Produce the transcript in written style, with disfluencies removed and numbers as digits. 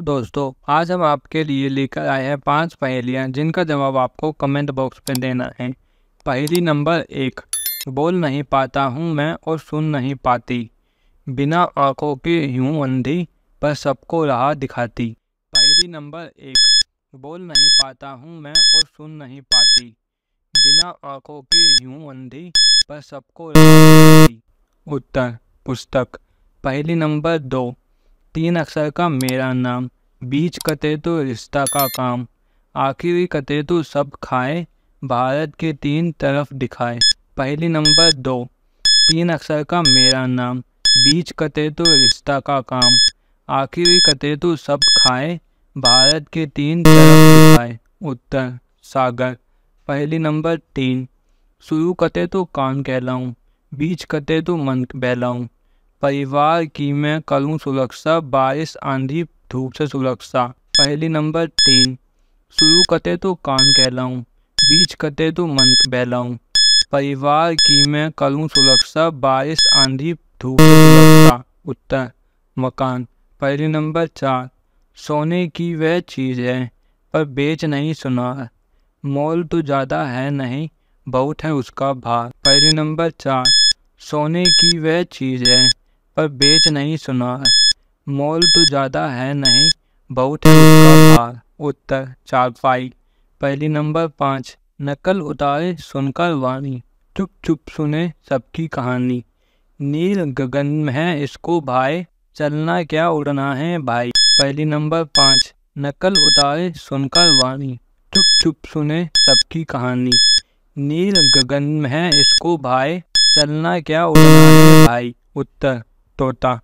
दोस्तों आज हम आपके लिए लेकर आए हैं 5 पहेलियाँ जिनका जवाब आपको कमेंट बॉक्स में देना है। पहेली नंबर 1, बोल नहीं पाता हूँ मैं और सुन नहीं पाती, बिना आँखों के यूँ अंधी पर सबको राह दिखाती। पहेली नंबर 1, बोल नहीं पाता हूँ मैं और सुन नहीं पाती, बिना आँखों के यूँ अंधी पर सबको राह दिखाती। उत्तर पुस्तक। पहेली नंबर 2, 3 अक्षर का मेरा नाम, बीच कटे तो रिश्ता का काम, आखिरी कटे तो सब खाए, भारत के 3 तरफ दिखाए। पहली नंबर 2, 3 अक्षर का मेरा नाम, बीच कटे तो रिश्ता का काम, आखिरी कटे तो सब खाए, भारत के 3 तरफ दिखाए। उत्तर सागर। पहली नंबर 3, शुरू कटे तो कान कहलाऊँ, बीच कटे तो मन बहलाऊँ, परिवार की मैं करूँ सुरक्षा, बारिश आंधी धूप से सुरक्षा। पहली नंबर 3, शुरू कटे तो कान कहलाऊँ, बीच कटे तो मन बहलाऊँ, परिवार की मैं करूँ सुरक्षा, बारिश आंधी धूप से सुरक्षा। उत्तर मकान। पहली नंबर 4, सोने की वह चीज़ है पर बेच नहीं सुनार, मोल तो ज़्यादा है नहीं बहुत है उसका भार। पहली नंबर 4, सोने की वह चीज़ है पर बेच नहीं सुनार, मोल तो ज़्यादा है नहीं बहुत है उसका भार। उत्तर चारपाई। पहली नंबर 5, नकल उतारे सुनकर वाणी, चुप चुप सुने सबकी कहानी, नील गगन में है इसको भाई, चलना क्या उड़ना है भाई। पहली नंबर 5, नकल उतारे सुनकर वाणी, चुप चुप सुने सबकी कहानी, नील गगन में है इसको भाई, चलना क्या उड़ना है भाई। उत्तर तोता।